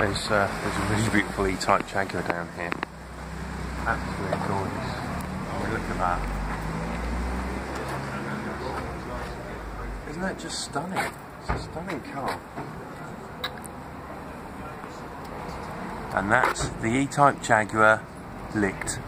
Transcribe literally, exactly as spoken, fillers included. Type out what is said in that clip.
There's, uh, there's a really beautiful E Type Jaguar down here. Absolutely gorgeous. I mean, look at that. Isn't that just stunning? It's a stunning car. And that's the E Type Jaguar licked.